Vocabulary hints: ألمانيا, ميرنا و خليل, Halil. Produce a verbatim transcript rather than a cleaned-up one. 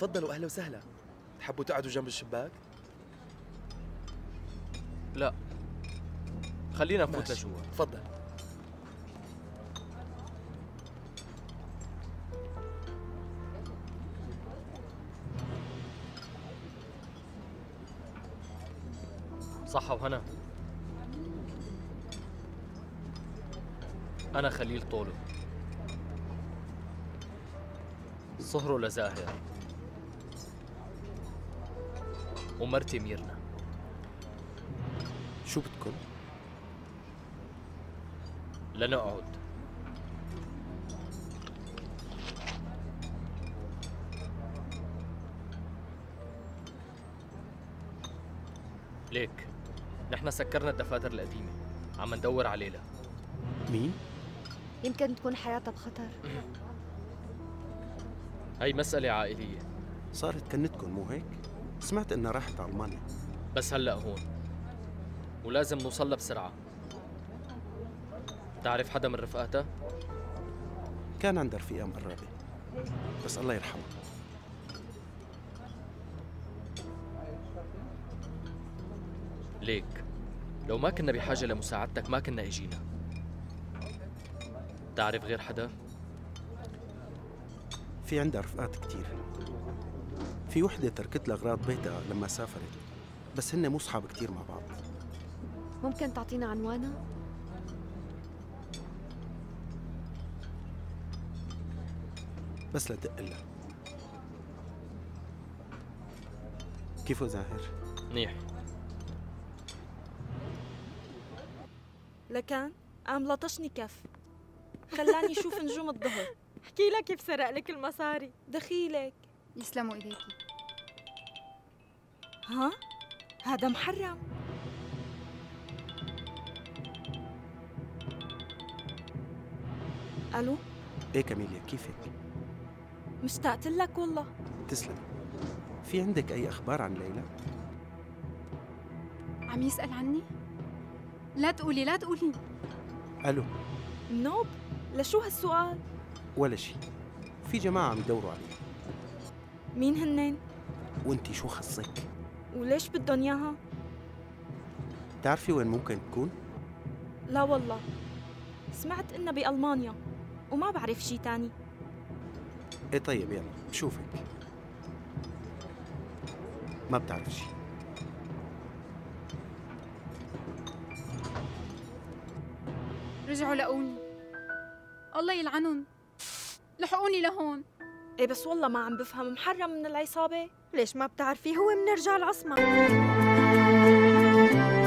تفضلوا اهلا وسهلا. تحبوا تقعدوا جنب الشباك؟ لا خلينا نفوت لجوا. تفضل. صحة وهنا. أنا خليل طولو، صهره لزاهر، ومرتي ميرنا. شو بدكم؟ لنقعد. ليك نحن سكرنا الدفاتر القديمة، عم ندور على ليلى. مين؟ يمكن تكون حياتها بخطر. هي مسألة عائلية. صارت كنتكم مو هيك؟ سمعت انها راحت على ألمانيا. بس هلا هون ولازم نوصلها بسرعة. تعرف حدا من رفقاتها؟ كان عندها رفيقة مقربة بس الله يرحمها. ليك لو ما كنا بحاجة لمساعدتك ما كنا اجينا. تعرف غير حدا؟ في عندها رفقات كتير. في وحدة تركت لها أغراض بيتها لما سافرت، بس هن مو صحاب كتير مع بعض. ممكن تعطينا عنوانها؟ بس لدق لها. كيفو زاهر؟ منيح. لكان قام لطشني كف، خلاني شوف نجوم الظهر. احكي لك كيف سرق لك المصاري دخيلك. يسلموا ايديكي. ها؟ هذا محرم. الو؟ ايه كاميليا كيفك؟ مشتقت لك والله. تسلم. في عندك اي اخبار عن ليلى؟ عم يسأل عني؟ لا تقولي لا تقولي. الو؟ نوب، لشو هالسؤال؟ ولا شيء. في جماعة عم يدوروا عليها. مين هنن؟ وانتي شو خصك؟ وليش بدهم اياها؟ بتعرفي وين ممكن تكون؟ لا والله، سمعت انها بألمانيا وما بعرف شيء تاني. ايه طيب يلا بشوفك. ما بتعرف شيء. رجعوا لقوني. الله يلعنن، لحقوني لهون. ايه بس والله ما عم بفهم، محرم من العصابة؟ ليش ما بتعرفي؟ هو من رجال عصمة.